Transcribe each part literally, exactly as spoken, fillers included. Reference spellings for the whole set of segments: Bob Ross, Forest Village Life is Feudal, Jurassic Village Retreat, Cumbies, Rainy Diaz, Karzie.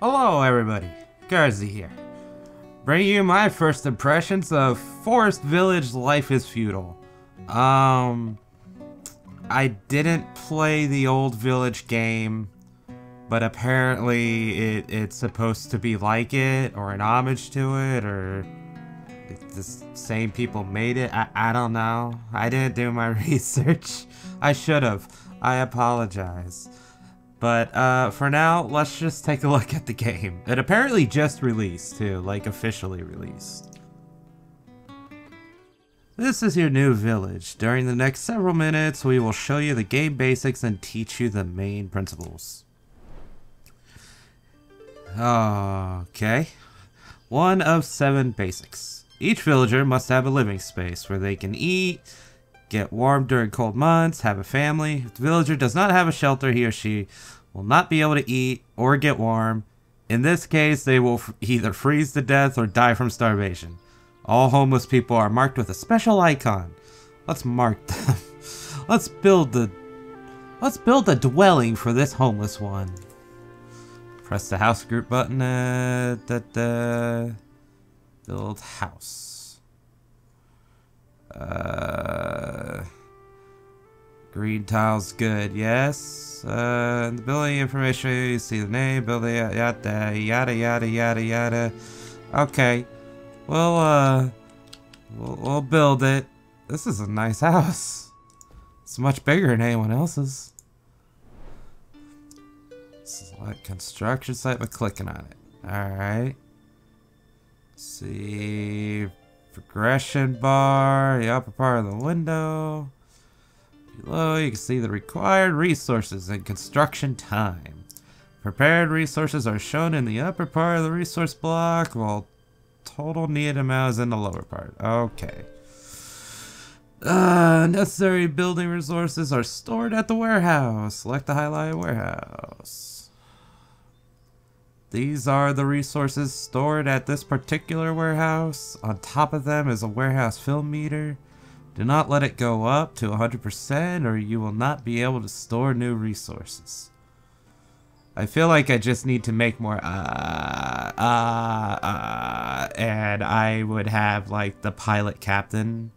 Hello everybody, Karzie here, bringing you my first impressions of Forest Village Life is Feudal. Um, I didn't play the old Village game, but apparently it, it's supposed to be like it, or an homage to it, or it's the same people made it. I, I don't know. I didn't do my research. I should have. I apologize. But, uh, for now, let's just take a look at the game. It apparently just released, too. Like, officially released. This is your new village. During the next several minutes, we will show you the game basics and teach you the main principles. Okay. One of seven basics. Each villager must have a living space where they can eat, get warm during cold months, have a family. If the villager does not have a shelter, he or she will not be able to eat or get warm. In this case, they will either freeze to death or die from starvation. All homeless people are marked with a special icon. Let's mark them. Let's build the... Let's build a dwelling for this homeless one. Press the house group button. Uh, da, da. Build house. Uh, green tiles, good. Yes. Uh, in the building information, you see the name, building, yada yada yada yada yada. Okay, we'll uh, we'll, we'll build it. This is a nice house. It's much bigger than anyone else's. Select construction site by clicking on it. All right. See. Progression bar, the upper part of the window. Below, you can see the required resources and construction time. Prepared resources are shown in the upper part of the resource block, while total needed amount is in the lower part. Okay. Uh, necessary building resources are stored at the warehouse. Select the highlighted warehouse. These are the resources stored at this particular warehouse. On top of them is a warehouse fill meter. Do not let it go up to one hundred percent or you will not be able to store new resources. I feel like I just need to make more uh, uh, uh, and I would have like the pilot captain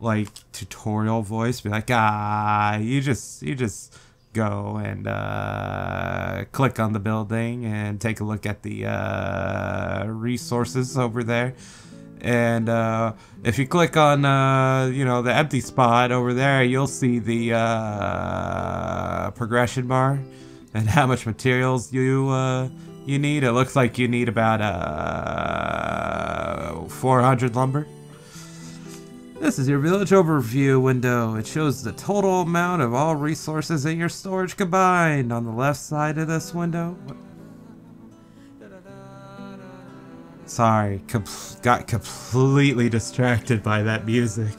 like tutorial voice be like, ah, you just, you just... go and uh, click on the building and take a look at the uh, resources over there, and uh, if you click on uh, you know, the empty spot over there, you'll see the uh, progression bar and how much materials you uh, you need. It looks like you need about uh, four hundred lumber. This is your village overview window. It shows the total amount of all resources in your storage combined. On the left side of this window... Sorry, com- got completely distracted by that music.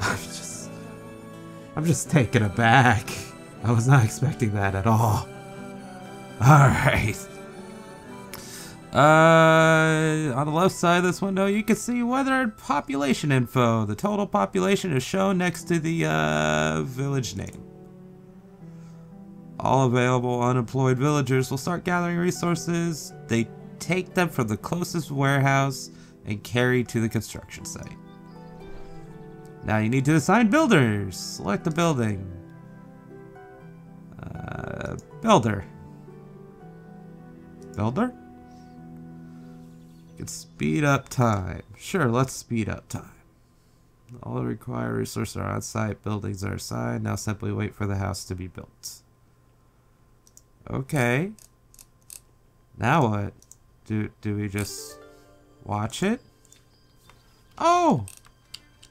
I'm just... I'm just taken aback. I was not expecting that at all. Alright. Uh, on the left side of this window, you can see weather and population info. The total population is shown next to the uh, village name. All available unemployed villagers will start gathering resources. They take them from the closest warehouse and carry to the construction site. Now you need to assign builders. Select the building. Uh, builder. Builder? Can speed up time. Sure, let's speed up time. All the required resources are on site. Buildings are assigned. Now simply wait for the house to be built. Okay. Now what? Do, do we just watch it? Oh!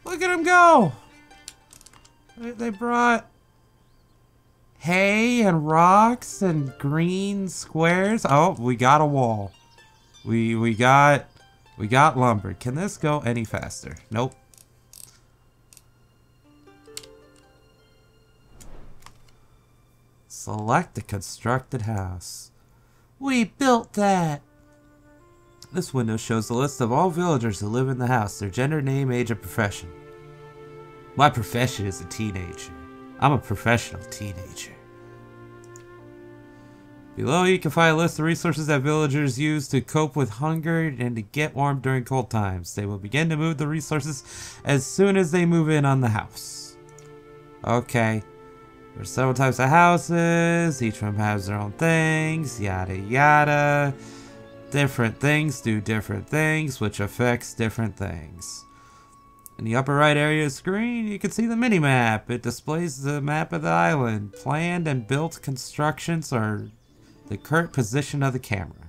Look at him go! They brought hay and rocks and green squares. Oh, we got a wall. We we got we got lumber. Can this go any faster? Nope. Select the constructed house. We built that. This window shows the list of all villagers who live in the house, their gender, name, age, and profession. My profession is a teenager. I'm a professional teenager. Below, you can find a list of resources that villagers use to cope with hunger and to get warm during cold times. They will begin to move the resources as soon as they move in on the house. Okay. There's several types of houses. Each one has their own things. Yada yada. Different things do different things, which affects different things. In the upper right area of the screen, you can see the mini-map. It displays the map of the island. Planned and built constructions are the current position of the camera.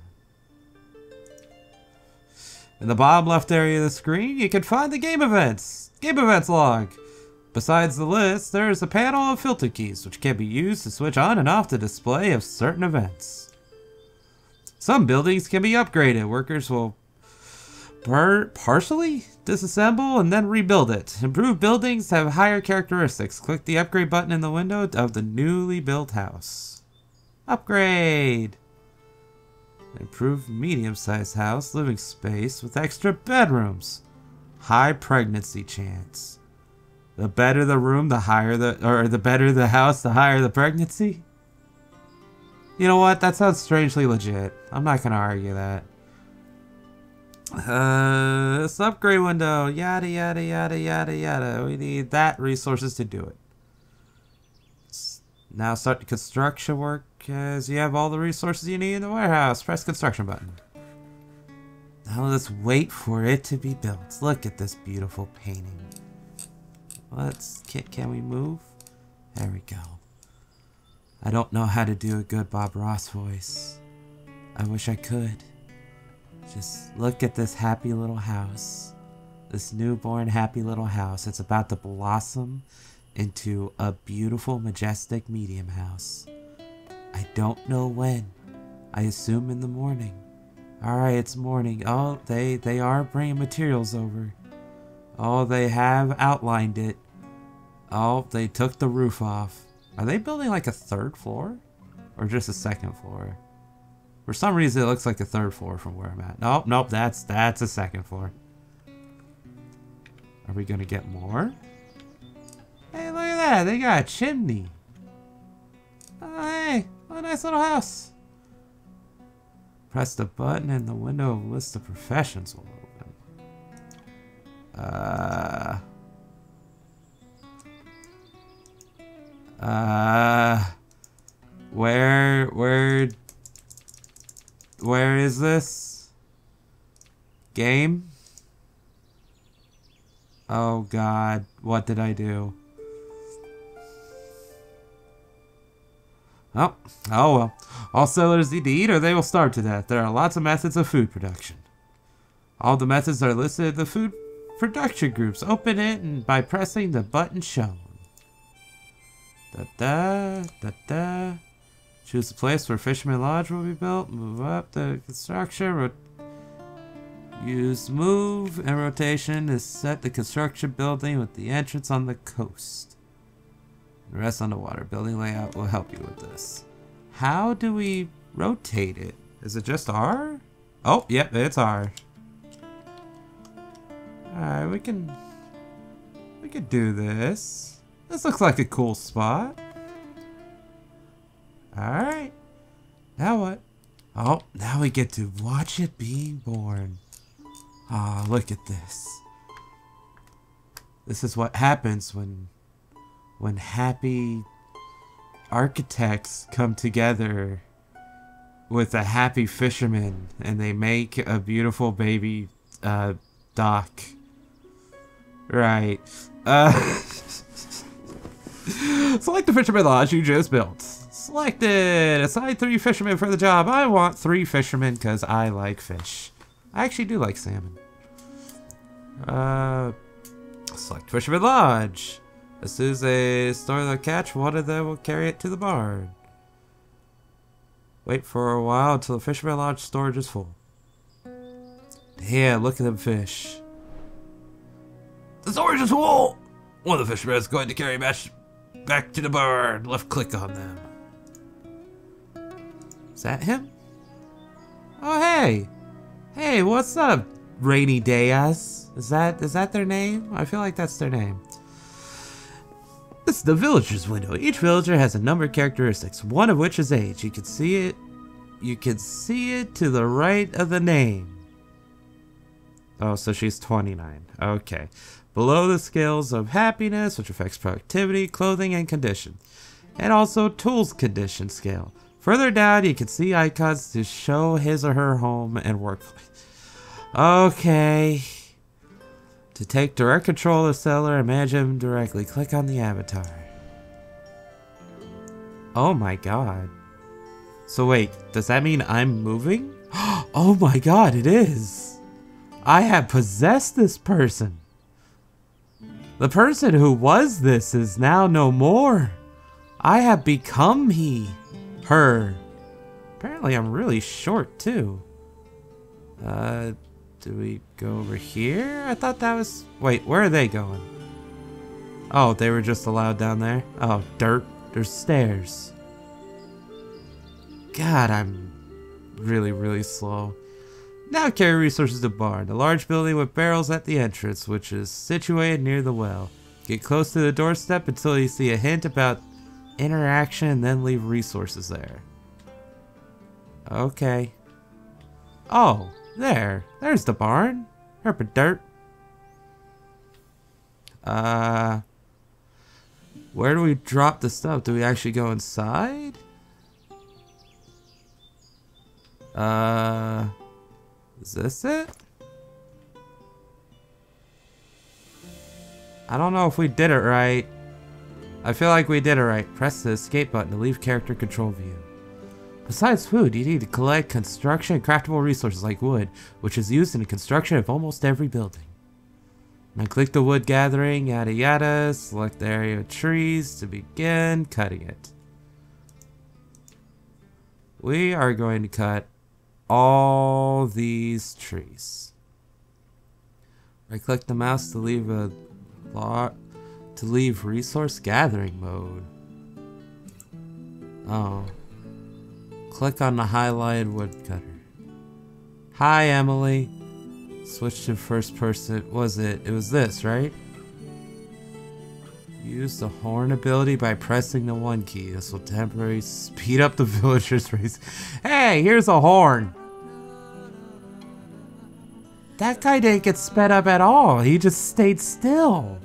In the bottom left area of the screen, you can find the game events. Game events log. Besides the list, there is a panel of filter keys, which can be used to switch on and off the display of certain events. Some buildings can be upgraded. Workers will par partially disassemble and then rebuild it. Improved buildings have higher characteristics. Click the upgrade button in the window of the newly built house. Upgrade! Improved medium-sized house, living space with extra bedrooms. High pregnancy chance. The better the room, the higher the, or the better the house, the higher the pregnancy? You know what? That sounds strangely legit. I'm not gonna argue that. Uh, this upgrade window, yada yada yada yada yada. We need that resources to do it. Now start the construction work as you have all the resources you need in the warehouse. Press construction button. Now let's wait for it to be built. Look at this beautiful painting. Let's, can, can we move? There we go. I don't know how to do a good Bob Ross voice. I wish I could. Just look at this happy little house. This newborn happy little house. It's about to blossom into a beautiful, majestic medium house. I don't know when. I assume in the morning. Alright, it's morning. Oh, they, they are bringing materials over. Oh, they have outlined it. Oh, they took the roof off. Are they building like a third floor? Or just a second floor? For some reason it looks like a third floor from where I'm at. Nope, nope, that's that's a second floor. Are we gonna get more? Hey, look at that, they got a chimney. Oh, hey, what a nice little house. Press the button and the window of list of professions will open. Uh... Uh, where, where, where is this game? Oh God, what did I do? Oh, oh well. All settlers need to eat or they will starve to death. There are lots of methods of food production. All the methods are listed in the food production groups. Open it and by pressing the button shown. Da da da da. Choose the place where Fisherman Lodge will be built. Move up the construction. Rot Use move and rotation to set the construction building with the entrance on the coast. The rest on the water. Building layout will help you with this. How do we rotate it? Is it just R? Oh, yep, it's R. Alright, we can. We can do this. This looks like a cool spot. Alright. Now what? Oh, now we get to watch it being born. Ah, oh, look at this. This is what happens when when happy architects come together with a happy fisherman and they make a beautiful baby uh, dock. Right. Uh... Select the fisherman lodge you just built. Selected. Assign three fishermen for the job. I want three fishermen because I like fish. I actually do like salmon. Uh, select fisherman lodge. As soon as they store the catch, one of them will carry it to the barn. Wait for a while until the fisherman lodge storage is full. Damn, look at them fish. The storage is full! One of the fishermen is going to carry mashed back to the barn. Left click on them. Is that him? Oh hey, hey, what's up, Rainy Diaz? Is that is that their name? I feel like that's their name. This is the villager's window. Each villager has a number of characteristics, one of which is age. You can see it You can see it to the right of the name. Oh, so she's twenty-nine. Okay. Below the scales of happiness, which affects productivity, clothing, and condition. And also tools condition scale. Further down, you can see icons to show his or her home and workplace. Okay. To take direct control of the seller and manage him directly, click on the avatar. Oh my god. So wait, does that mean I'm moving? Oh my god, it is. I have possessed this person. The person who was this is now no more. I have become he, her. Apparently I'm really short too. Uh, do we go over here? I thought that was, wait, where are they going? Oh, they were just allowed down there. Oh, dirt, there's stairs. God, I'm really, really slow. Now carry resources to barn, a large building with barrels at the entrance, which is situated near the well. Get close to the doorstep until you see a hint about interaction and then leave resources there. Okay. Oh, there. There's the barn. Herp a dirt. Uh, where do we drop the stuff? Do we actually go inside? Uh, is this it? I don't know if we did it right. I feel like we did it right. Press the escape button to leave character control view. Besides food, you need to collect construction and craftable resources like wood, which is used in the construction of almost every building. Now click the wood gathering, yada yada, select the area of trees to begin cutting it. We are going to cut all these trees. Right click the mouse to leave a lot to leave resource gathering mode. Oh. Click on the highlighted woodcutter. Hi, Emily. Switch to first person. Was it? It was this, right? Use the horn ability by pressing the one key. This will temporarily speed up the villagers' race. Hey, here's a horn. That guy didn't get sped up at all. He just stayed still.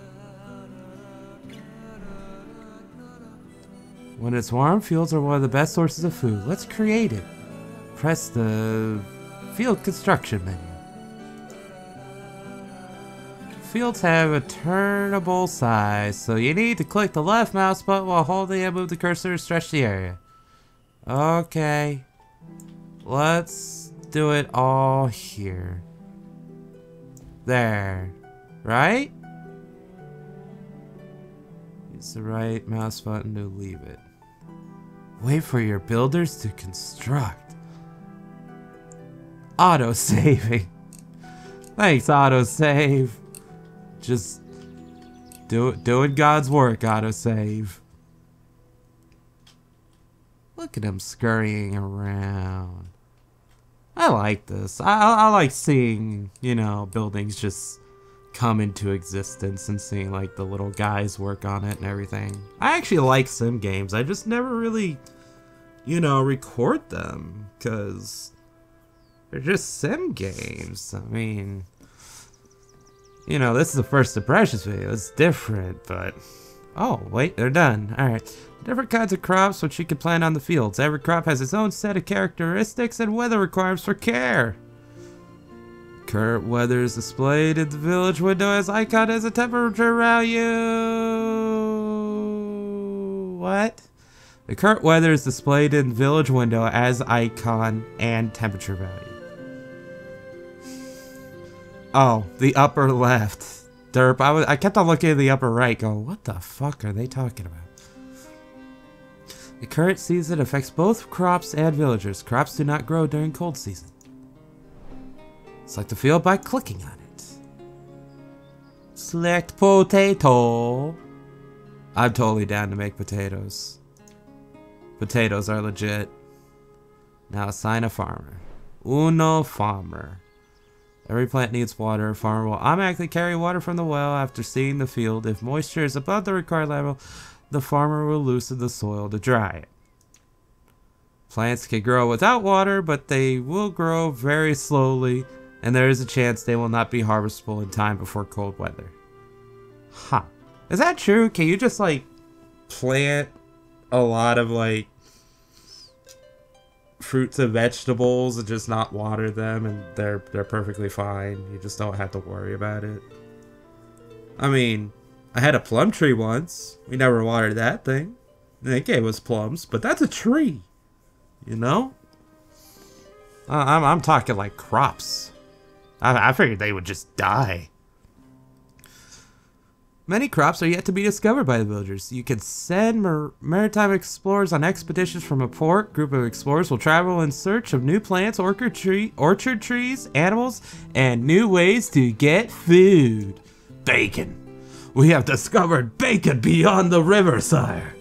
When it's warm, fields are one of the best sources of food. Let's create it. Press the field construction menu. Fields have a turnable size, so you need to click the left mouse button while holding and move the cursor to stretch the area. Okay. Let's do it all here. There. Right? Use the right mouse button to leave it. Wait for your builders to construct. Auto saving. Thanks, auto save. Just do doing God's work, auto save. Look at him scurrying around. I like this. I, I I like seeing, you know, buildings just come into existence and seeing like the little guys work on it and everything. I actually like sim games. I just never really, you know, record them because they're just sim games. I mean, you know, this is the first impressions video. It's different, but oh wait, they're done. All right, different kinds of crops which you can plant on the fields. Every crop has its own set of characteristics and weather requirements for care. Current weather is displayed in the village window as icon as a temperature value. What? The current weather is displayed in village window as icon and temperature value. Oh, the upper left. Derp. I was. I kept on looking at the upper right, going, "What the fuck are they talking about?" The current season affects both crops and villagers. Crops do not grow during cold season. Select the field by clicking on it. Select potato. I'm totally down to make potatoes. Potatoes are legit. Now assign a farmer. Uno farmer. Every plant needs water. A farmer will automatically carry water from the well after seeding the field. If moisture is above the required level, the farmer will loosen the soil to dry it. Plants can grow without water, but they will grow very slowly, and there is a chance they will not be harvestable in time before cold weather. Huh. Is that true? Can you just, like, plant a lot of, like, fruits and vegetables and just not water them, and they're they're perfectly fine? You just don't have to worry about it. I mean, I had a plum tree once. We never watered that thing. It gave us plums, but that's a tree. You know? Uh, I'm, I'm talking like crops. I, I figured they would just die. Many crops are yet to be discovered by the villagers. You can send mar maritime explorers on expeditions from a port. Group of explorers will travel in search of new plants, orchard, tree, orchard trees, animals, and new ways to get food. Bacon. We have discovered bacon beyond the river, sire.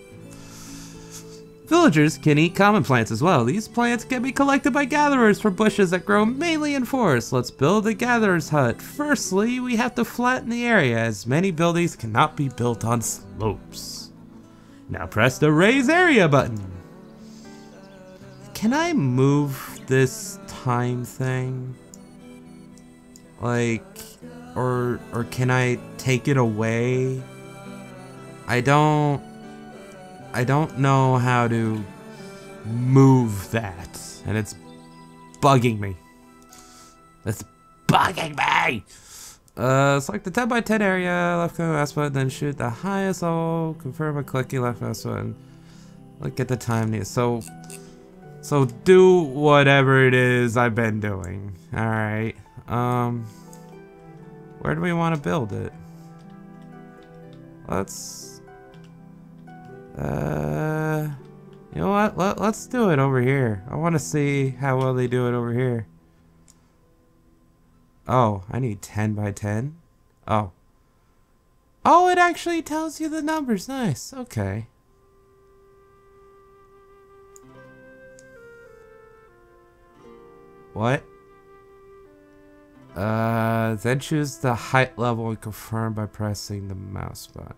Villagers can eat common plants as well. These plants can be collected by gatherers from bushes that grow mainly in forests. Let's build a gatherer's hut. Firstly, we have to flatten the area, as many buildings cannot be built on slopes. Now press the raise area button. Can I move this time thing? Like, or, or can I take it away? I don't... I don't know how to move that, and it's bugging me. It's bugging me! Uh, select the ten by ten area, left click on the mouse button, then shoot the highest level, confirm by clicking left mouse button. Look at the time needed. So, so do whatever it is I've been doing. Alright, um, where do we want to build it? Let's... Uh, you know what? Let, let's do it over here. I want to see how well they do it over here. Oh, I need ten by ten. Oh. Oh, it actually tells you the numbers. Nice. Okay. What? Uh, then choose the height level and confirm by pressing the mouse button.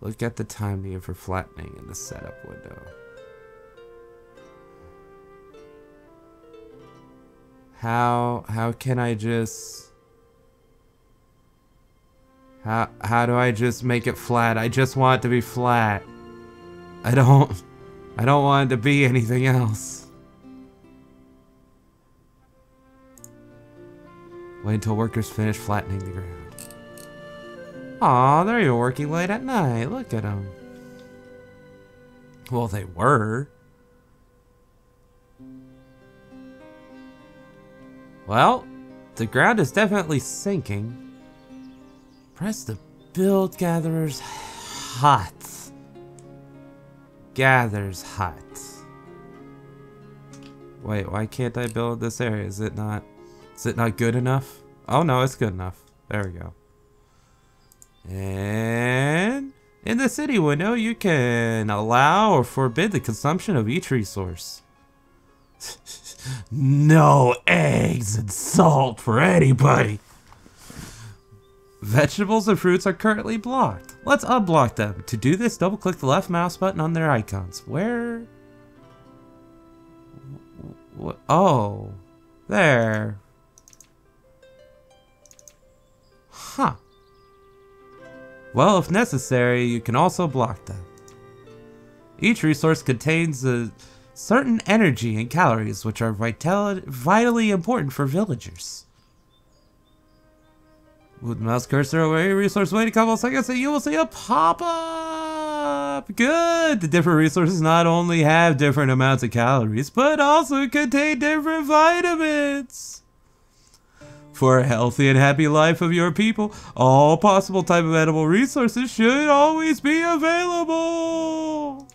Look at the time needed for flattening in the setup window. How how can I just how how do I just make it flat? I just want it to be flat. I don't I don't want it to be anything else. Wait until workers finish flattening the ground. Aw, they're even working late at night. Look at them. Well, they were. Well, the ground is definitely sinking. Press the build gatherer's hut. Gatherer's hut. Wait, why can't I build this area? Is it not? Is it not good enough? Oh no, it's good enough. There we go. And in the city window, you can allow or forbid the consumption of each resource. No eggs and salt for anybody. Vegetables and fruits are currently blocked. Let's unblock them. To do this, double click the left mouse button on their icons. Where? Oh, there. Huh. Well, if necessary, you can also block them. Each resource contains a certain energy and calories which are vital vitally important for villagers. With mouse cursor over a resource, wait a couple of seconds and you will see a pop-up! Good! The different resources not only have different amounts of calories, but also contain different vitamins! For a healthy and happy life of your people, all possible type of edible resources should always be available.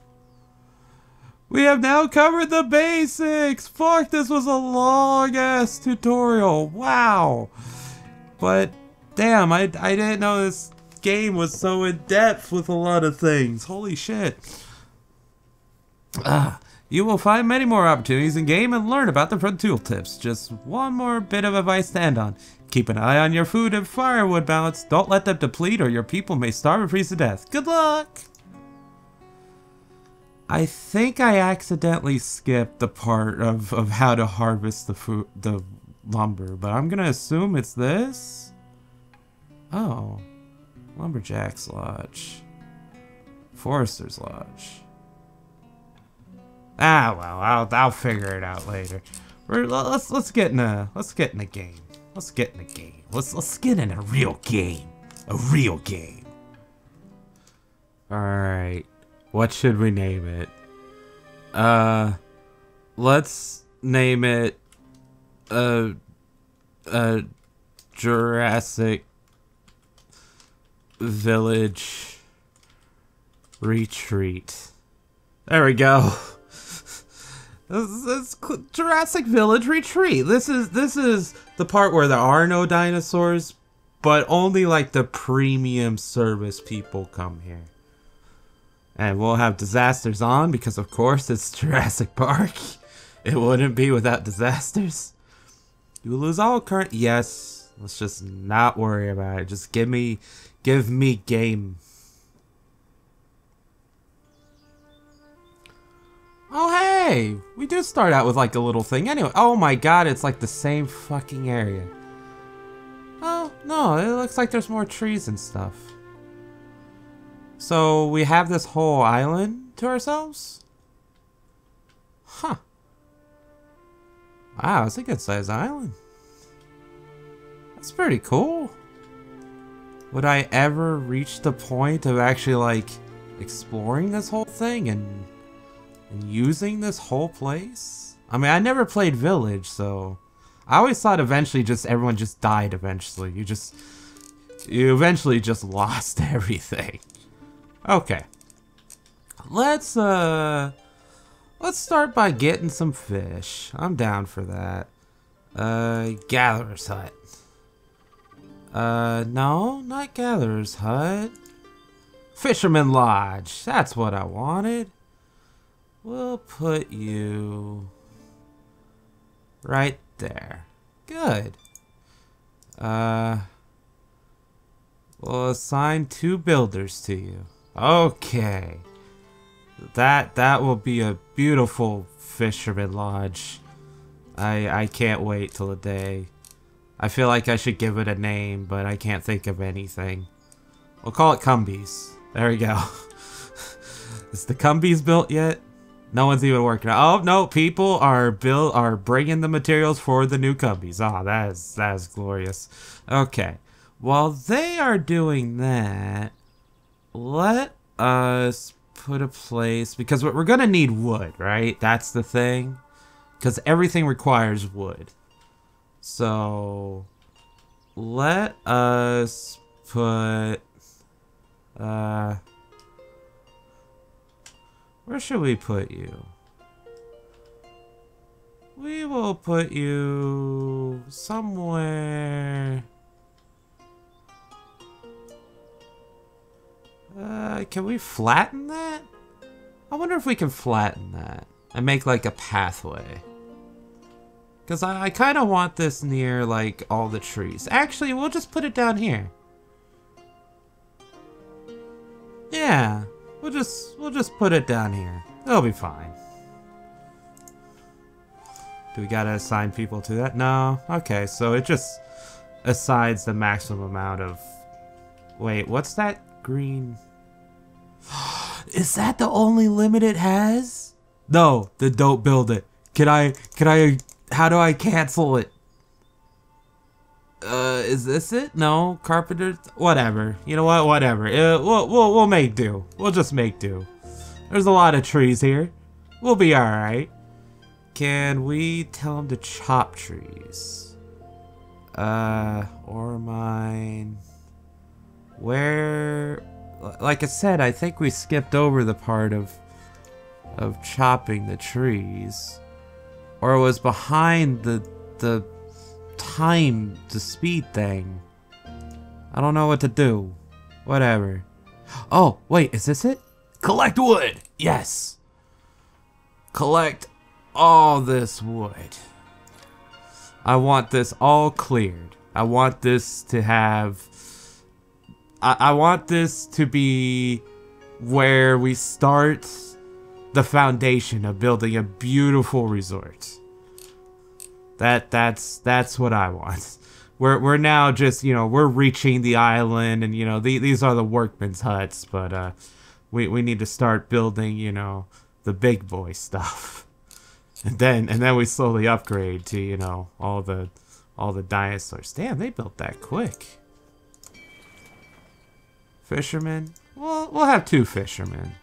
We have now covered the basics. Fuck, this was a long ass tutorial. Wow. But damn, I, I didn't know this game was so in depth with a lot of things. Holy shit. Ah. You will find many more opportunities in game and learn about them from tooltips. Just one more bit of advice to end on. Keep an eye on your food and firewood balance. Don't let them deplete or your people may starve and freeze to death. Good luck! I think I accidentally skipped the part of, of how to harvest the food, the lumber, but I'm gonna assume it's this? Oh. Lumberjack's Lodge. Forester's Lodge. Ah, well, I'll, I'll figure it out later. We're, let's, let's get in a, let's get in a game. Let's get in a game. Let's, let's get in a real game. A real game. Alright. What should we name it? Uh, let's name it, uh, uh, Jurassic Village Retreat. There we go. This is Jurassic Village Retreat. This is, this is the part where there are no dinosaurs, but only like the premium service people come here. And we'll have disasters on because, of course, it's Jurassic Park. It wouldn't be without disasters. You will lose all current. Yes, let's just not worry about it. Just give me, give me game. Oh hey, we do start out with like a little thing anyway. Oh my god, it's like the same fucking area. Oh no, it looks like there's more trees and stuff. So, we have this whole island to ourselves? Huh. Wow, it's a good sized island. That's pretty cool. Would I ever reach the point of actually, like, exploring this whole thing and, and using this whole place? I mean, I never played Village, so... I always thought eventually just everyone just died eventually. You just... You eventually just lost everything. Okay, let's uh, let's start by getting some fish. I'm down for that. Uh, gatherer's hut. Uh, no, not gatherer's hut. Fisherman lodge. That's what I wanted. We'll put you right there. Good. Uh, we'll assign two builders to you. Okay, that that will be a beautiful fisherman lodge. I I can't wait till the day. I feel like I should give it a name, but I can't think of anything. We'll call it Cumbies. There we go. Is the Cumbies built yet? No one's even working. Oh no, people are build are bringing the materials for the new Cumbies. Ah, oh, that is that is glorious. Okay, while they are doing that. Let us put a place, because we're gonna need wood, right? That's the thing, because everything requires wood. So let us put, uh, where should we put you? We will put you somewhere. Uh, can we flatten that? I wonder if we can flatten that and make like a pathway. Because I, I kind of want this near like all the trees. Actually, we'll just put it down here. Yeah, we'll just we'll just put it down here. It'll be fine. Do we gotta assign people to that? No. Okay, so it just assigns the maximum amount of. Wait, what's that? Green. Is that the only limit it has? No, then don't build it. Can I, can I, how do I cancel it? Uh, is this it? No, carpenter, whatever. You know what, whatever. Uh, we'll, we'll, we'll make do. We'll just make do. There's a lot of trees here. We'll be alright. Can we tell him to chop trees? Uh, or mine... Where, like I said, I think we skipped over the part of of chopping the trees, or it was behind the the time to speed thing. I don't know what to do. Whatever. Oh wait, is this it? Collect wood. Yes. Collect all this wood. I want this all cleared. I want this to have. I want this to be where we start the foundation of building a beautiful resort. That that's that's what I want. We're we're now just, you know, we're reaching the island, and you know, the, these are the workmen's huts, but uh we we need to start building, you know, the big boy stuff. And then and then we slowly upgrade to, you know, all the all the dinosaurs. Damn, they built that quick. Fishermen. Well, we'll have two fishermen.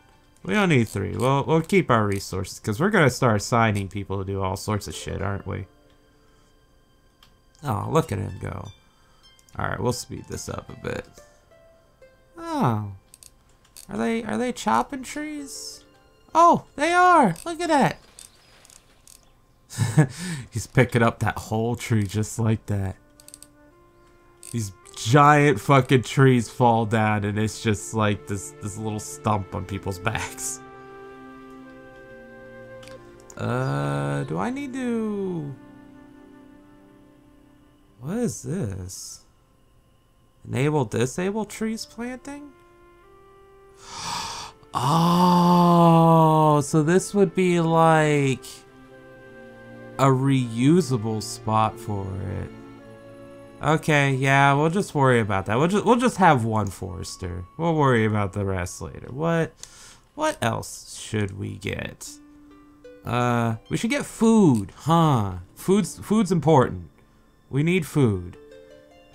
We don't need three. We'll we'll keep our resources, because we're gonna start assigning people to do all sorts of shit, aren't we? Oh, look at him go. Alright, we'll speed this up a bit. Oh. Are they are they chopping trees? Oh, they are! Look at that. He's picking up that whole tree just like that. These giant fucking trees fall down, and it's just like this this little stump on people's backs. Uh, do I need to... What is this? Enable, disable trees planting? Oh, so this would be like a reusable spot for it. Okay, yeah, we'll just worry about that. We'll just we'll just have one forester. We'll worry about the rest later. What what else should we get? Uh, we should get food, huh? Food's food's important. We need food.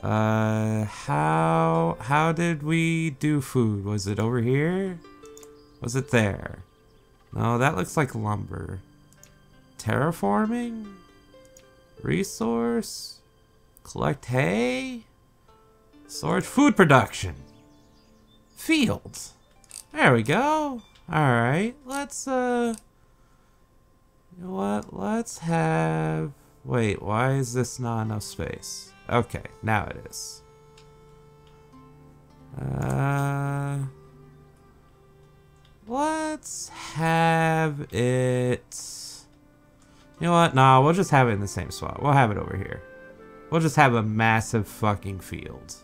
Uh, how how did we do food? Was it over here? Was it there? No, that looks like lumber. Terraforming? Resource? Collect hay? Storage? Food production! Fields! There we go! Alright, let's, uh... you know what? Let's have... Wait, why is this not enough space? Okay, now it is. Uh, let's have it... You know what? Nah, we'll just have it in the same spot. We'll have it over here. We'll just have a massive fucking field.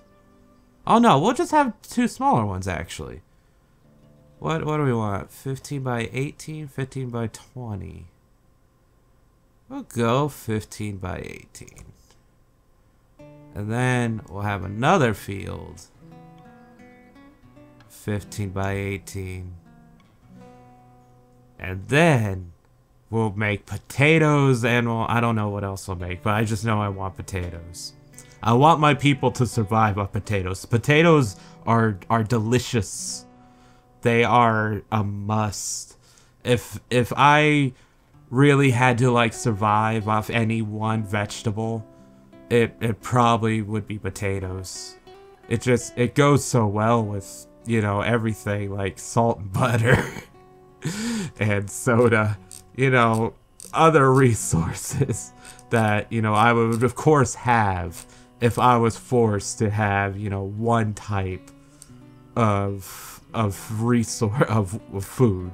Oh no, we'll just have two smaller ones, actually. What, what do we want? fifteen by eighteen, fifteen by twenty. We'll go fifteen by eighteen. And then we'll have another field. fifteen by eighteen. And then we'll make potatoes, and we'll, I don't know what else we'll make, but I just know I want potatoes. I want my people to survive on potatoes. Potatoes are, are delicious. They are a must. If, if I... really had to like survive off any one vegetable, it it probably would be potatoes. It just it goes so well with, you know, everything, like salt and butter and soda, you know, other resources that, you know, I would of course have if I was forced to have, you know, one type of of resource of, of food.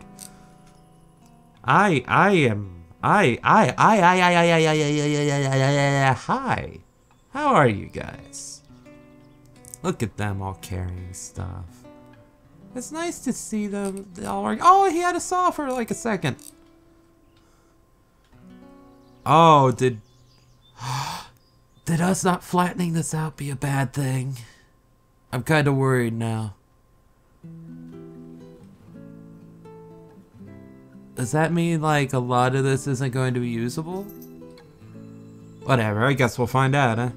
I I am I I I I I I I I I I hi. How are you guys? Look at them all carrying stuff. It's nice to see them all work. Oh, he had a saw for like a second. Oh, did did us not flattening this out be a bad thing? I'm kind of worried now. Does that mean, like, a lot of this isn't going to be usable? Whatever, I guess we'll find out, huh?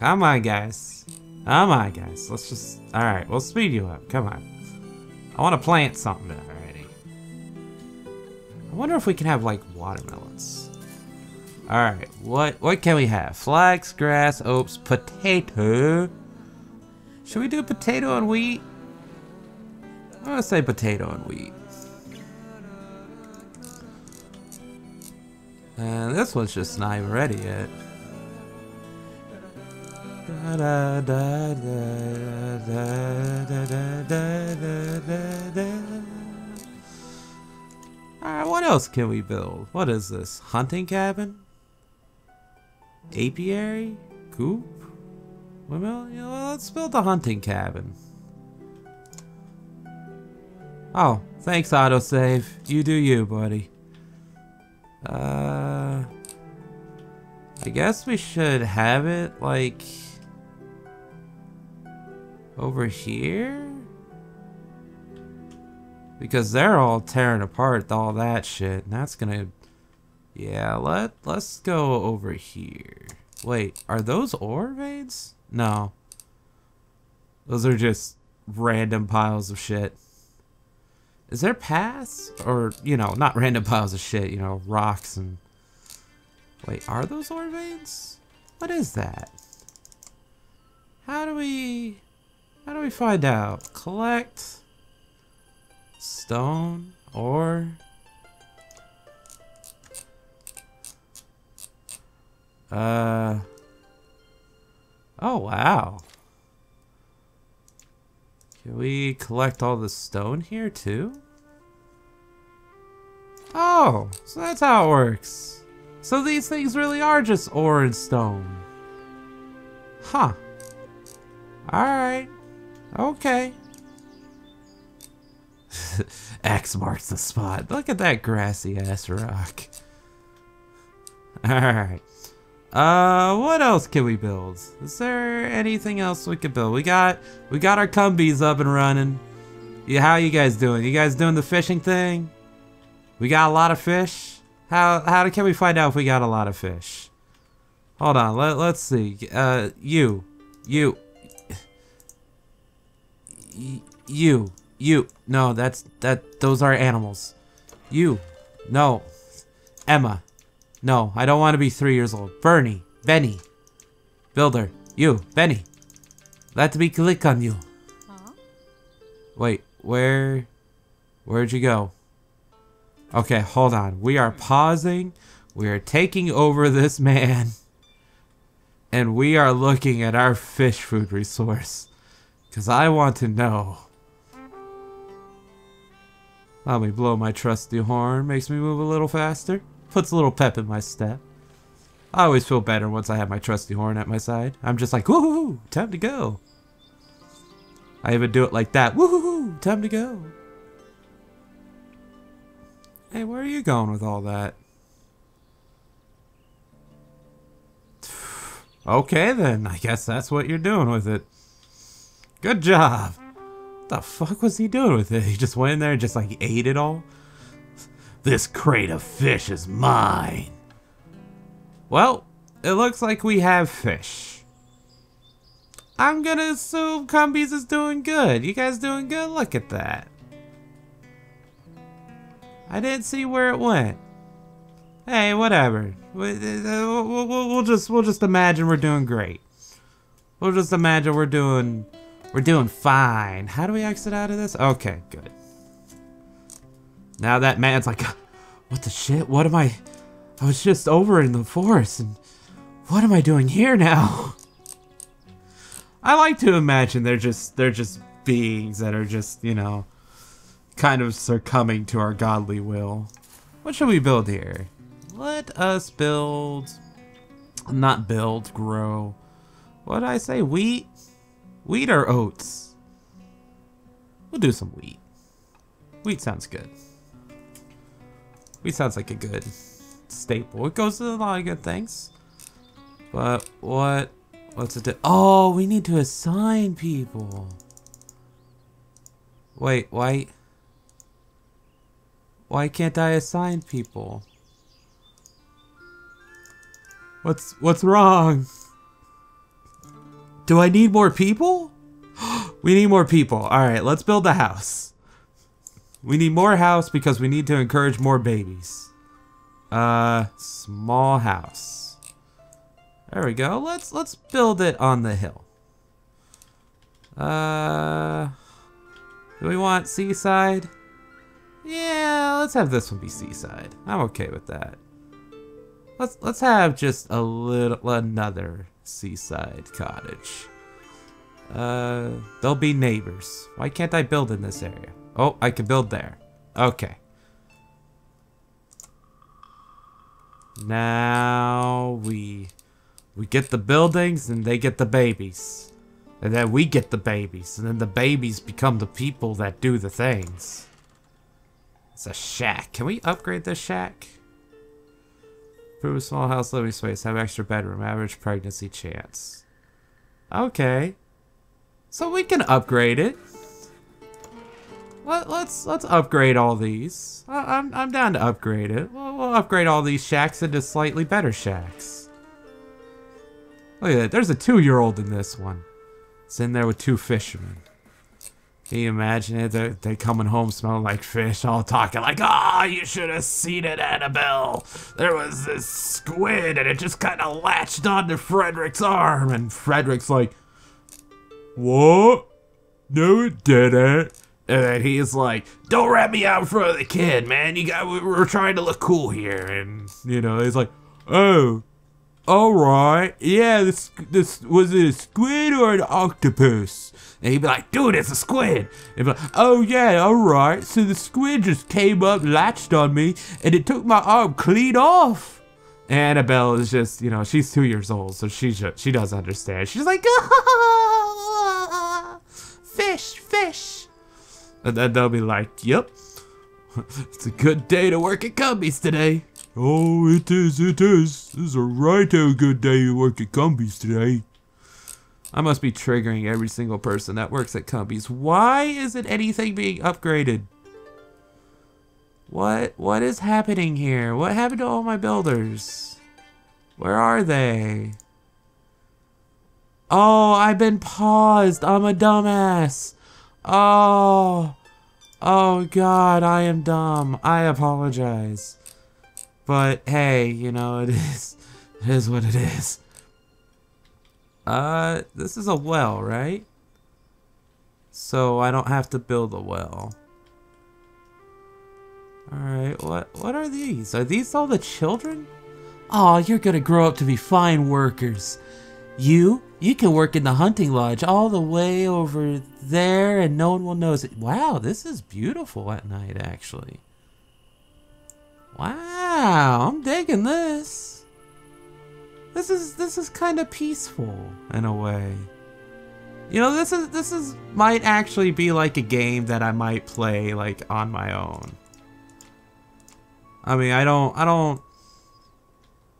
Come on, guys. Come on, guys. Let's just... Alright, we'll speed you up. Come on. I want to plant something already. I wonder if we can have, like, watermelons. Alright, what what can we have? Flax, grass, oats, potato. Should we do potato and wheat? I'm going to say potato and wheat. And this one's just not even ready yet. Alright, what else can we build? What is this? Hunting cabin? Apiary? Coop? Well, you know, let's build the hunting cabin. Oh, thanks, autosave. You do you, buddy. Uh... I guess we should have it, like... over here? Because they're all tearing apart all that shit, and that's gonna... Yeah, let, let's go over here. Wait, are those ore veins? No. Those are just random piles of shit. Is there paths? Or, you know, not random piles of shit, you know, rocks and... Wait, are those ore veins? What is that? How do we... How do we find out? Collect... stone, ore... Uh... Oh, wow. Can we collect all the stone here, too? Oh, so that's how it works. So these things really are just ore and stone. Huh. Alright. Okay. X marks the spot. Look at that grassy ass rock. Alright. Uh, what else can we build? Is there anything else we could build? We got, we got our Cumbies up and running. Yeah, how you guys doing? You guys doing the fishing thing? We got a lot of fish? How, how can we find out if we got a lot of fish? Hold on, let, let's see. Uh, you. You. You. You. No, that's, that, those are animals. You. No. Emma. No, I don't want to be three years old. Bernie, Benny, Builder, you, Benny. Let me click on you. Huh? Wait, where, where'd you go? Okay, hold on. We are pausing. We are taking over this man. And we are looking at our fish food resource. Because I want to know. Let me blow my trusty horn. Makes me move a little faster. Puts a little pep in my step. I always feel better once I have my trusty horn at my side. I'm just like, woohoo, time to go. I even do it like that. Woohoo, time to go. Hey, where are you going with all that? Okay then, I guess that's what you're doing with it. Good job. What the fuck was he doing with it? He just went in there and just like ate it all? This crate of fish is mine. Well, it looks like we have fish. I'm gonna assume Cumbies is doing good. You guys doing good? Look at that. I didn't see where it went. Hey, whatever. We'll just we'll just imagine we're doing great. We'll just imagine we're doing we're doing fine. How do we exit out of this? Okay, good. Now that man's like, what the shit? What am I? I was just over in the forest, and what am I doing here now? I like to imagine they're just they're just beings that are just, you know, kind of succumbing to our godly will. What should we build here? Let us build, not build, grow. What did I say? Wheat, wheat or oats? We'll do some wheat. Wheat sounds good. Wheat sounds like a good staple. It goes to a lot of good things. But what? What's it do? Oh, we need to assign people. Wait, why? Why can't I assign people? What's what's wrong? Do I need more people? We need more people. All right, let's build the house. We need more house because we need to encourage more babies. Uh, small house. There we go. Let's let's build it on the hill. Uh, do we want seaside? Yeah, let's have this one be seaside. I'm okay with that. Let's let's have just a little another seaside cottage. Uh, they'll be neighbors. Why can't I build in this area? Oh, I can build there. Okay. Now we we get the buildings and they get the babies. And then we get the babies. And then the babies become the people that do the things. It's a shack. Can we upgrade this shack? Food, small house, living space, have extra bedroom, average pregnancy chance. Okay. So we can upgrade it. Let, let's let's upgrade all these. I, I'm, I'm down to upgrade it. We'll, we'll upgrade all these shacks into slightly better shacks. Look at that. There's a two-year-old in this one. It's in there with two fishermen. Can you imagine it? They're, they're coming home smelling like fish, all talking like, "Oh, you should have seen it, Annabelle. There was this squid, and it just kind of latched onto Frederick's arm." And Frederick's like, "What? No, it didn't." And then he's like, "Don't rat me out in front of the kid, man. You got, we're trying to look cool here." And, you know, he's like, "Oh, all right. Yeah, this, this, was it a squid or an octopus?" And he'd be like, "Dude, it's a squid." And he'd be like, "Oh, yeah, all right. So the squid just came up, latched on me, and it took my arm clean off." Annabelle is just, you know, she's two years old, so she, she doesn't understand. She's like, "Ah, fish, fish." And then they'll be like, "Yep, it's a good day to work at Cumbies today." "Oh, it is, it is. This is a right a good day to work at Cumbies today." I must be triggering every single person that works at Cumbies. Why isn't anything being upgraded? What, what is happening here? What happened to all my builders? Where are they? Oh, I've been paused. I'm a dumbass. Oh, oh God, I am dumb. I apologize. But hey, you know, it is, it is what it is. Uh, this is a well, right? So I don't have to build a well. Alright, what, what are these? Are these all the children? "Aw, you're gonna grow up to be fine workers. You, you can work in the hunting lodge all the way over there and no one will notice it." Wow, this is beautiful at night, actually. Wow, I'm digging this. This is, this is kind of peaceful in a way. You know, this is, this is, might actually be like a game that I might play like on my own. I mean, I don't, I don't,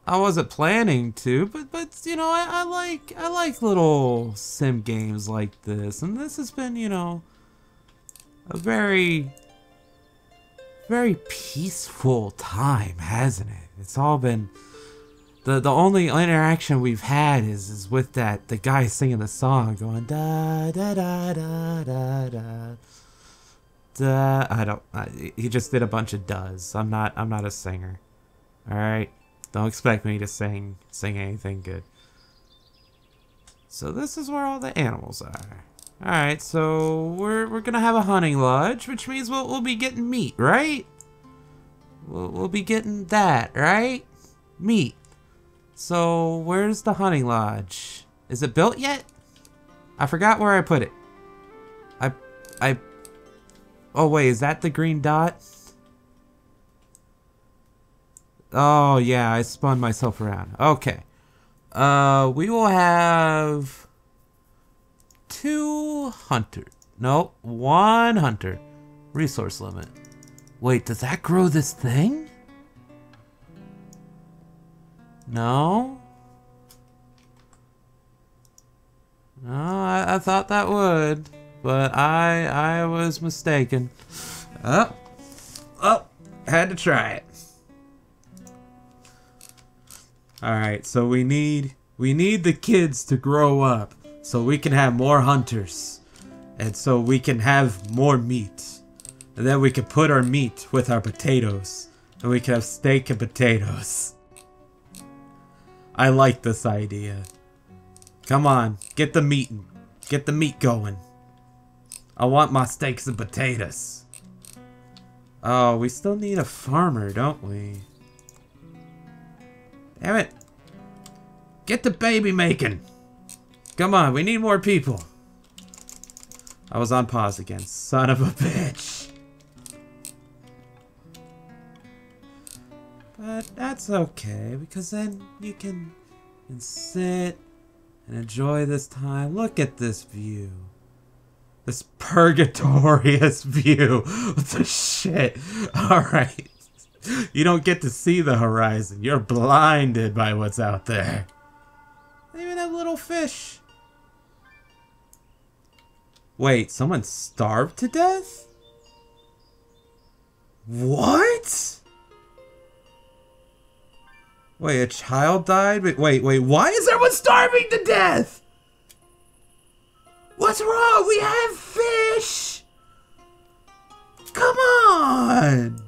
I wasn't planning to, but, but you know, I, I like, I like little sim games like this, and this has been, you know, a very, very peaceful time, hasn't it? It's all been, the, the only interaction we've had is, is with that, the guy singing the song, going, da, da, da, da, da, da, da, I don't, I, he just did a bunch of does. I'm not, I'm not a singer, alright? Don't expect me to sing sing anything good. So this is where all the animals are. Alright, so we're we're gonna have a hunting lodge, which means we'll we'll be getting meat, right? We'll we'll be getting that, right? Meat. So where's the hunting lodge? Is it built yet? I forgot where I put it. I I Oh wait, is that the green dot? Oh, yeah, I spun myself around. Okay. Uh, we will have two hunter. No, one hunter. Resource limit. Wait, does that grow this thing? No? No, I, I thought that would, but I, I was mistaken. Oh, oh, had to try it. Alright, so we need we need the kids to grow up so we can have more hunters. And so we can have more meat. And then we can put our meat with our potatoes. And we can have steak and potatoes. I like this idea. Come on, get the meat. Get the meat going. I want my steaks and potatoes. Oh, we still need a farmer, don't we? Damn it. Get the baby making. Come on, we need more people. I was on pause again. Son of a bitch. But that's okay, because then you can, can sit and enjoy this time. Look at this view. This purgatorious view. What the shit? Alright. You don't get to see the horizon. You're blinded by what's out there. Even that little fish. Wait, someone starved to death? What? Wait, a child died? Wait, wait, wait, why is everyone starving to death? What's wrong? We have fish! Come on!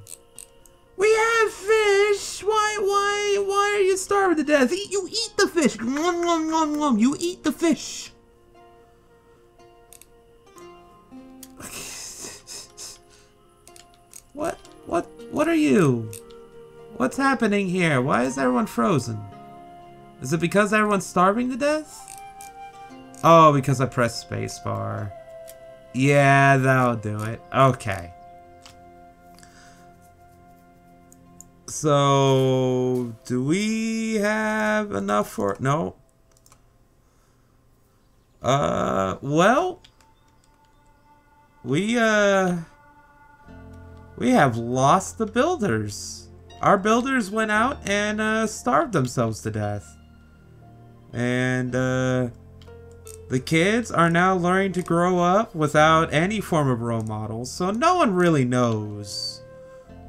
We have fish! Why, why, why are you starving to death? Eat, you eat the fish! Nom, nom, nom, nom. You eat the fish! What, what, what are you? What's happening here? Why is everyone frozen? Is it because everyone's starving to death? Oh, because I pressed spacebar. Yeah, that'll do it. Okay. So, do we have enough for... No. Uh, well... We, uh... We have lost the builders. Our builders went out and, uh, starved themselves to death. And, uh... the kids are now learning to grow up without any form of role models, so no one really knows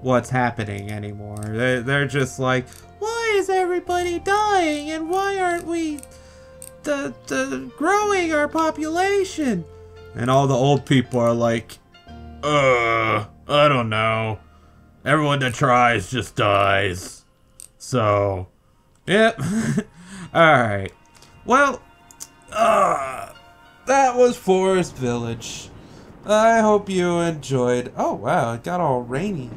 what's happening anymore. They're, they're just like, why is everybody dying and why aren't we the, the growing our population? And all the old people are like, uh, I don't know. Everyone that tries just dies. So, yep. Alright. Well... Ah, uh, that was Forest Village. I hope you enjoyed. Oh wow, it got all rainy.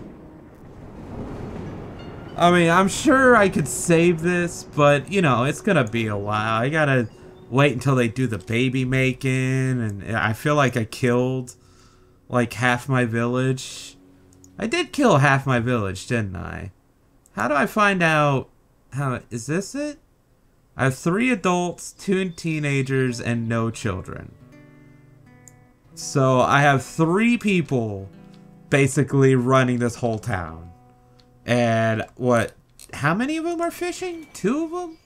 I mean, I'm sure I could save this, but you know, it's gonna be a while. I gotta wait until they do the baby making, and I feel like I killed like half my village. I did kill half my village, didn't I? How do I find out? How is this it? I have three adults, two teenagers, and no children. So I have three people basically running this whole town. And what, how many of them are fishing? Two of them?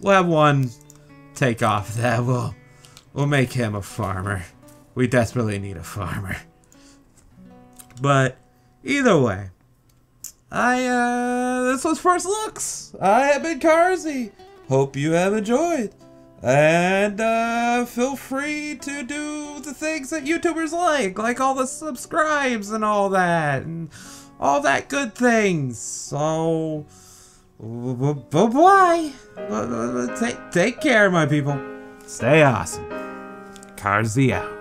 We'll have one take off that. We'll, we'll make him a farmer. We desperately need a farmer. But either way, I, uh, this was First Looks. I have been Karzie. Hope you have enjoyed, and uh, feel free to do the things that YouTubers like, like all the subscribes and all that, and all that good things. So, bye-bye. Take, take care, my people. Stay awesome. Karzie out.